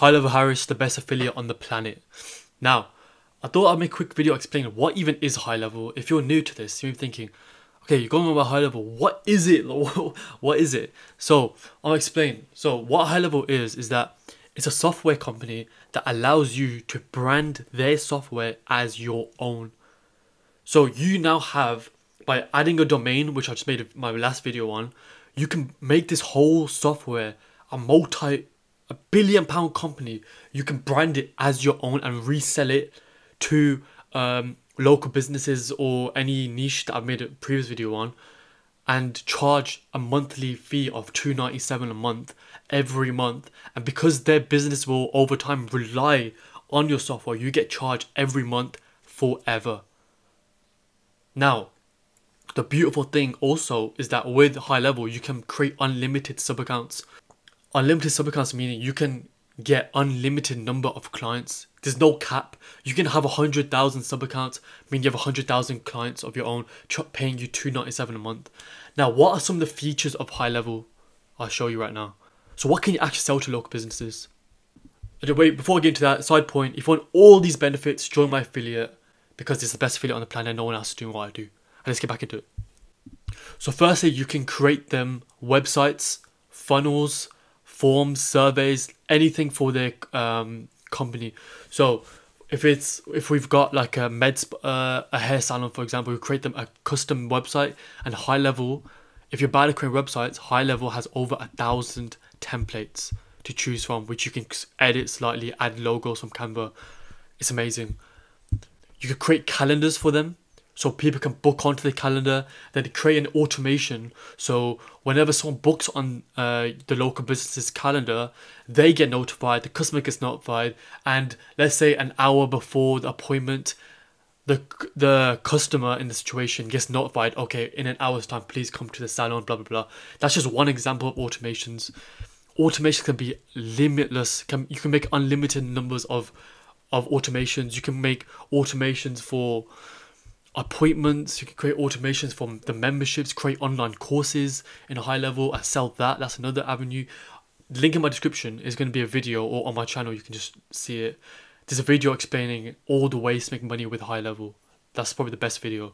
Highlevel Haris, the best affiliate on the planet. Now, I thought I'd make a quick video explaining what even is Highlevel. If you're new to this, you're thinking, okay, you're going about Highlevel, what is it? What is it? So, I'll explain. So, what Highlevel is that it's a software company that allows you to brand their software as your own. So, you now have, by adding a domain, which I just made my last video on, you can make this whole software a billion-pound company. You can brand it as your own and resell it to local businesses or any niche that I've made a previous video on, and charge a monthly fee of $2.97 a month every month. And because their business will over time rely on your software, you get charged every month forever. Now, the beautiful thing also is that with Highlevel, you can create unlimited sub-accounts. Unlimited sub-accounts meaning you can get unlimited number of clients. There's no cap. You can have 100,000 sub-accounts, meaning you have 100,000 clients of your own paying you $2.97 a month. Now, what are some of the features of Highlevel? I'll show you right now. So what can you actually sell to local businesses? Wait, before I get into that, side point, if you want all these benefits, join my affiliate, because it's the best affiliate on the planet. No one else is doing what I do. And let's get back into it. So firstly, you can create them websites, funnels, forms, surveys, anything for their company. So if we've got like a a hair salon, for example, we create them a custom website. And Highlevel, if you're bad at creating websites, Highlevel has over 1,000 templates to choose from, which you can edit slightly, add logos from Canva. It's amazing. You can create calendars for them, so people can book onto the calendar, then create an automation. So whenever someone books on the local business's calendar, they get notified, the customer gets notified, and let's say an hour before the appointment, the customer in the situation gets notified, okay, in an hour's time, please come to the salon, blah, blah, blah. That's just one example of automations. Automations can be limitless. You can make unlimited numbers of automations. You can make automations for appointments, you can create automations from the memberships, create online courses in a Highlevel. I sell that, that's another avenue. Link in my description is going to be a video, or on my channel, you can just see it. There's a video explaining all the ways to make money with Highlevel. That's probably the best video.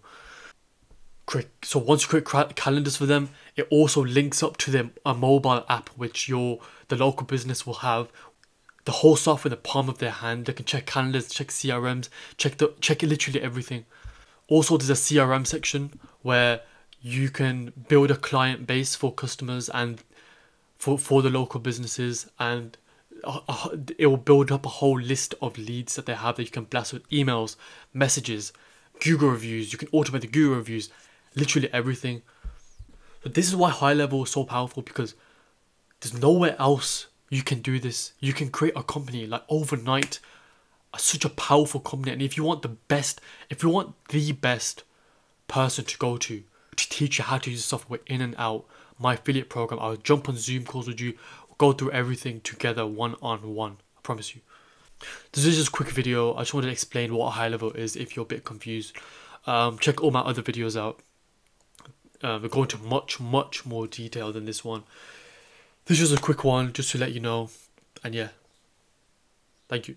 So once you create calendars for them, it also links up to a mobile app, which the local business will have the whole software in the palm of their hand. They can check calendars, check CRMs, check literally everything. Also, there's a CRM section where you can build a client base for customers and for the local businesses, and it will build up a whole list of leads that they have that you can blast with emails, messages, Google reviews. You can automate the Google reviews, literally everything. But this is why Highlevel is so powerful, because there's nowhere else you can do this. You can create a company like overnight, such a powerful company. And if you want the best, if you want the best person to go to teach you how to use software in and out, my affiliate program, I'll jump on Zoom calls with you, go through everything together one-on-one, I promise you. This is just a quick video. I just wanted to explain what Highlevel is if you're a bit confused. Check all my other videos out. We're going to much more detail than this one. This is just a quick one just to let you know, and yeah, thank you.